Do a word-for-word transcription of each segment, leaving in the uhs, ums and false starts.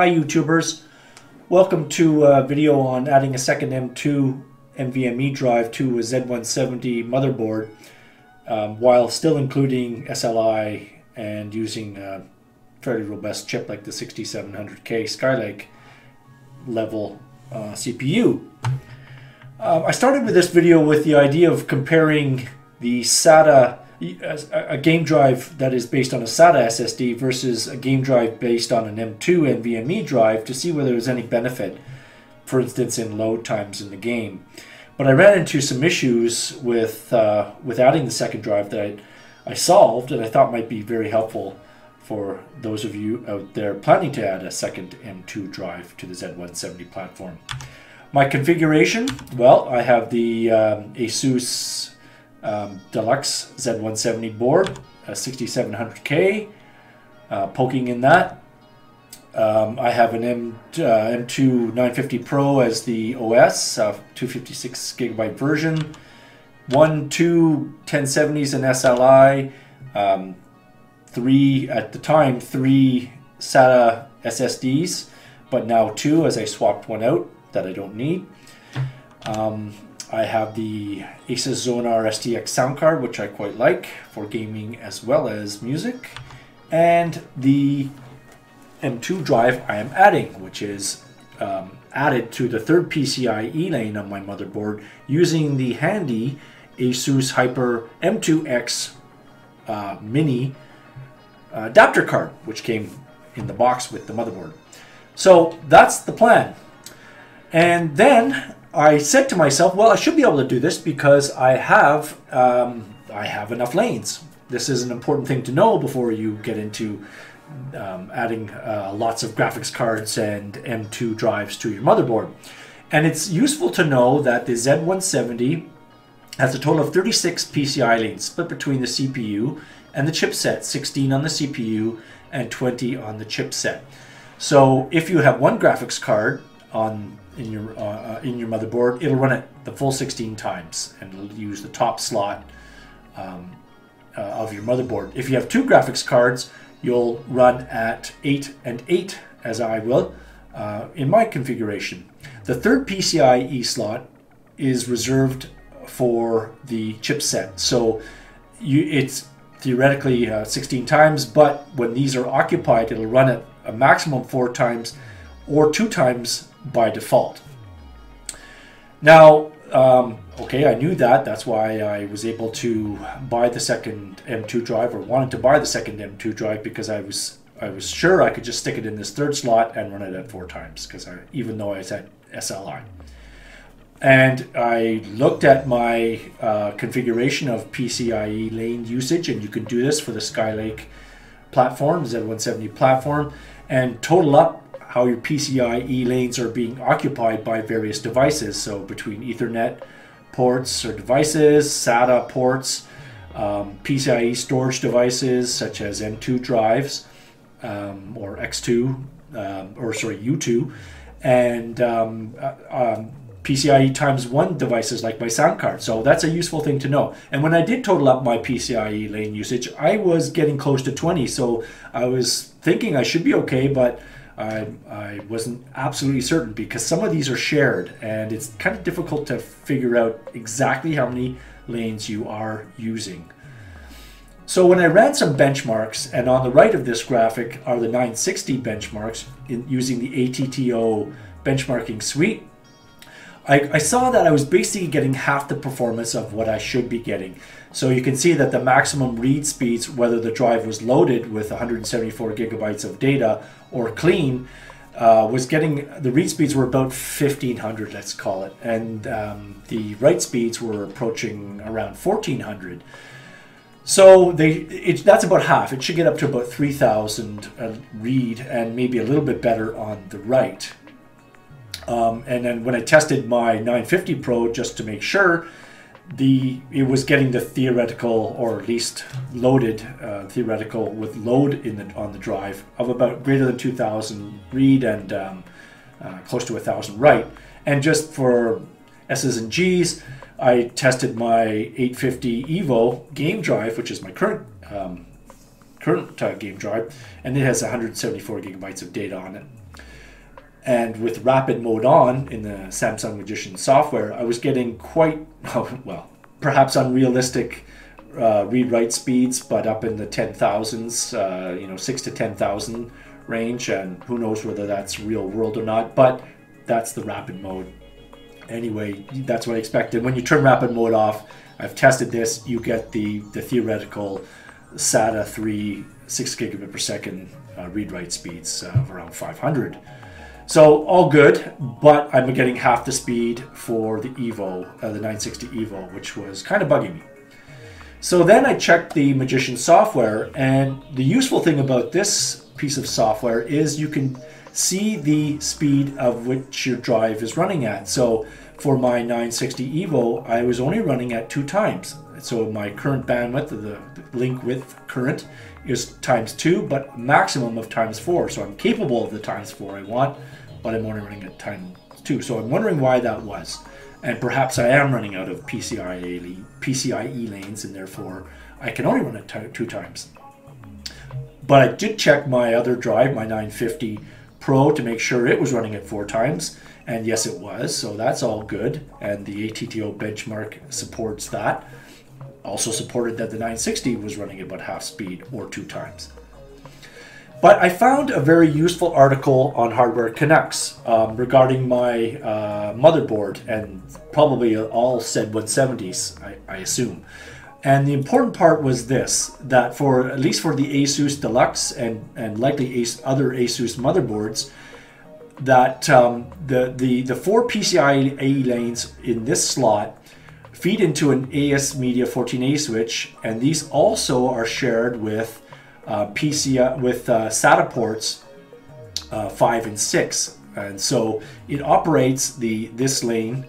Hi YouTubers, welcome to a video on adding a second M two NVMe drive to a Z one seventy motherboard um, while still including S L I and using a fairly robust chip like the sixty-seven hundred K Skylake level uh, C P U. Uh, I started with this video with the idea of comparing the SATA, a game drive that is based on a SATA S S D versus a game drive based on an M two NVMe drive to see whether there's any benefit, for instance, in load times in the game. But I ran into some issues with uh, with adding the second drive that I, I solved and I thought might be very helpful for those of you out there planning to add a second M two drive to the Z one seventy platform. My configuration, well, I have the um, ASUS Um, Deluxe Z one seventy board, a sixty-seven hundred K, uh, poking in that. Um, I have an M, uh, M two nine fifty Pro as the O S, uh, two fifty-six gigabyte version, one, two ten seventies and S L I, um, three, at the time, three SATA S S Ds, but now two as I swapped one out that I don't need. Um, I have the ASUS Xonar S T X sound card, which I quite like for gaming as well as music, and the M two drive I am adding, which is um, added to the third PCIe lane on my motherboard using the handy ASUS Hyper M two X uh, mini adapter card, which came in the box with the motherboard. So that's the plan. And then I said to myself, well, I should be able to do this because I have um, I have enough lanes. This is an important thing to know before you get into um, adding uh, lots of graphics cards and M two drives to your motherboard. And it's useful to know that the Z one seventy has a total of thirty-six PCI lanes split between the C P U and the chipset, sixteen on the C P U and twenty on the chipset. So if you have one graphics card on in your uh, in your motherboard, it'll run it the full sixteen times and it'll use the top slot um, uh, of your motherboard. If you have two graphics cards, you'll run at eight and eight, as I will uh, in my configuration. The third PCIe slot is reserved for the chipset, so you, it's theoretically uh, sixteen times, but when these are occupied, it'll run it a maximum four times or two times by default. Now, um, okay, I knew that. That's why I was able to buy the second M two drive, or wanted to buy the second M two drive, because I was I was sure I could just stick it in this third slot and run it at four times, because I, even though I said S L I. And I looked at my uh, configuration of PCIe lane usage, and you can do this for the Skylake platform, Z one seventy platform, and total up how your PCIe lanes are being occupied by various devices. So between Ethernet ports or devices, SATA ports, um, PCIe storage devices such as M two drives um, or X two, um, or sorry, U two, and um, uh, um, PCIe times one devices like my sound card. So that's a useful thing to know. And when I did total up my PCIe lane usage, I was getting close to twenty. So I was thinking I should be okay, but I, I wasn't absolutely certain because some of these are shared and it's kind of difficult to figure out exactly how many lanes you are using. So when I ran some benchmarks, and on the right of this graphic are the nine sixty benchmarks in, using the ATTO benchmarking suite, I, I saw that I was basically getting half the performance of what I should be getting. So you can see that the maximum read speeds, whether the drive was loaded with one hundred seventy-four gigabytes of data or clean, uh, was getting, the read speeds were about fifteen hundred, let's call it, and um, the write speeds were approaching around fourteen hundred. So they, it, that's about half. It should get up to about three thousand uh, read and maybe a little bit better on the write. Um, and then when I tested my nine fifty Pro just to make sure, the it was getting the theoretical, or at least loaded uh, theoretical with load in the on the drive, of about greater than two thousand read and um, uh, close to one thousand write. And just for S's and G's, I tested my eight fifty Evo game drive, which is my current um, current uh, game drive, and it has one hundred seventy-four gigabytes of data on it. And with rapid mode on in the Samsung Magician software, I was getting quite, well, perhaps unrealistic uh, read-write speeds, but up in the ten thousands, uh, you know, six to ten thousand range, and who knows whether that's real world or not, but that's the rapid mode. Anyway, that's what I expected. When you turn rapid mode off, I've tested this, you get the, the theoretical SATA three six gigabit per second uh, read-write speeds uh, of around five hundred. So all good, but I'm getting half the speed for the Evo, uh, the nine sixty E V O, which was kind of bugging me. So then I checked the Magician software, and the useful thing about this piece of software is you can see the speed of which your drive is running at. So for my nine sixty E V O, I was only running at two times. So my current bandwidth, the link width current, is times two, but maximum of times four. So I'm capable of the times four I want, but I'm only running at times two. So I'm wondering why that was. And perhaps I am running out of P C I E lanes, and therefore I can only run it two times. But I did check my other drive, my nine fifty Pro, to make sure it was running at four times. And yes, it was, so that's all good. And the A T T O benchmark supports that. Also supported that the nine sixty was running at about half speed or two times. But I found a very useful article on Hardware Canucks um, regarding my uh, motherboard and probably all Z one seventies, I, I assume. And the important part was this, that for at least for the ASUS Deluxe and, and likely AS, other ASUS motherboards, that um, the, the, the four P C I E lanes in this slot feed into an A S Media fourteen A switch, and these also are shared with uh, P C I with uh, SATA ports uh, five and six, and so it operates the this lane,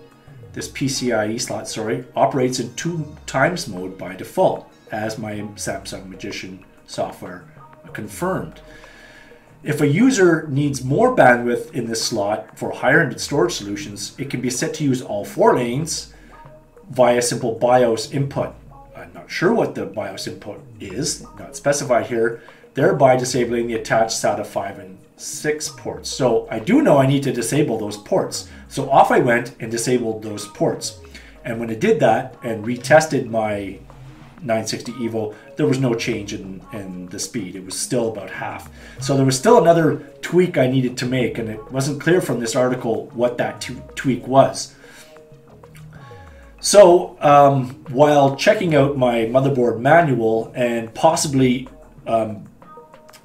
this P C I E slot. Sorry, operates in two times mode by default, as my Samsung Magician software confirmed. If a user needs more bandwidth in this slot for higher-end storage solutions, it can be set to use all four lanes via simple BIOS input. I'm not sure what the BIOS input is, not specified here, thereby disabling the attached SATA five and six ports. So I do know I need to disable those ports. So off I went and disabled those ports. And when I did that and retested my nine sixty E V O, there was no change in, in the speed. It was still about half. So there was still another tweak I needed to make, and it wasn't clear from this article what that tweak was. So um, while checking out my motherboard manual and possibly um,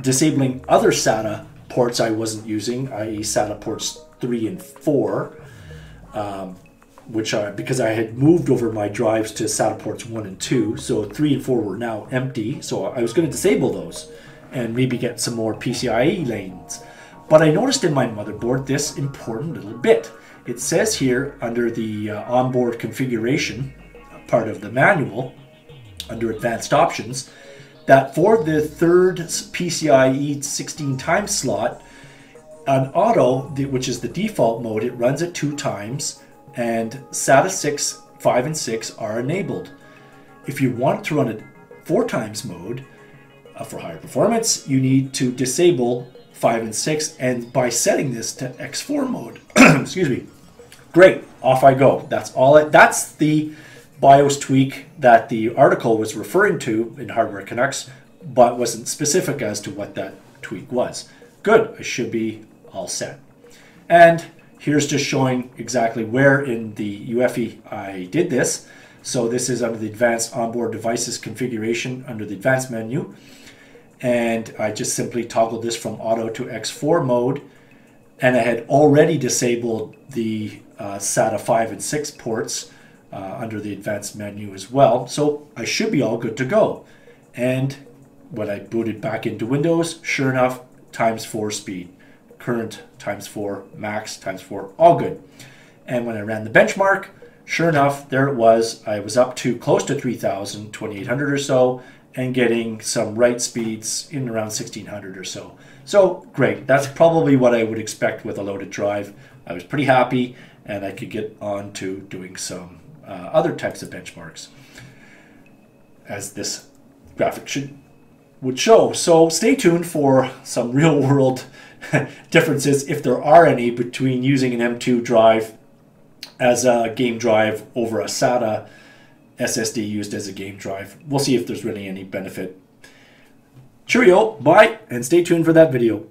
disabling other SATA ports I wasn't using, that is SATA ports three and four, um, which are because I had moved over my drives to SATA ports one and two, so three and four were now empty. So I was going to disable those and maybe get some more P C I E lanes. But I noticed in my motherboard this important little bit. It says here under the uh, onboard configuration part of the manual, under advanced options, that for the third P C I E sixteen times slot, on auto, the, which is the default mode, it runs at two times, and SATA six, five, and six are enabled. If you want to run it four times mode uh, for higher performance, you need to disable five and six, and by setting this to X four mode, excuse me, great, off I go. That's all it, that's the BIOS tweak that the article was referring to in Hardware Canucks, but wasn't specific as to what that tweak was. Good, I should be all set. And here's just showing exactly where in the U E F I I did this. So this is under the Advanced Onboard Devices configuration under the Advanced menu. And I just simply toggled this from auto to X four mode, and I had already disabled the uh, SATA five and six ports uh, under the advanced menu as well, so I should be all good to go. And when I booted back into Windows, sure enough, times four speed, current times four, max times four, all good. And when I ran the benchmark, sure enough, there it was. I was up to close to three thousand, twenty-eight hundred or so, and getting some write speeds in around sixteen hundred or so. So great, that's probably what I would expect with a loaded drive. I was pretty happy, and I could get on to doing some uh, other types of benchmarks, as this graphic should would show. So stay tuned for some real world differences, if there are any, between using an M two drive as a game drive over a SATA S S D used as a game drive. We'll see if there's really any benefit. Cheerio, bye, and stay tuned for that video.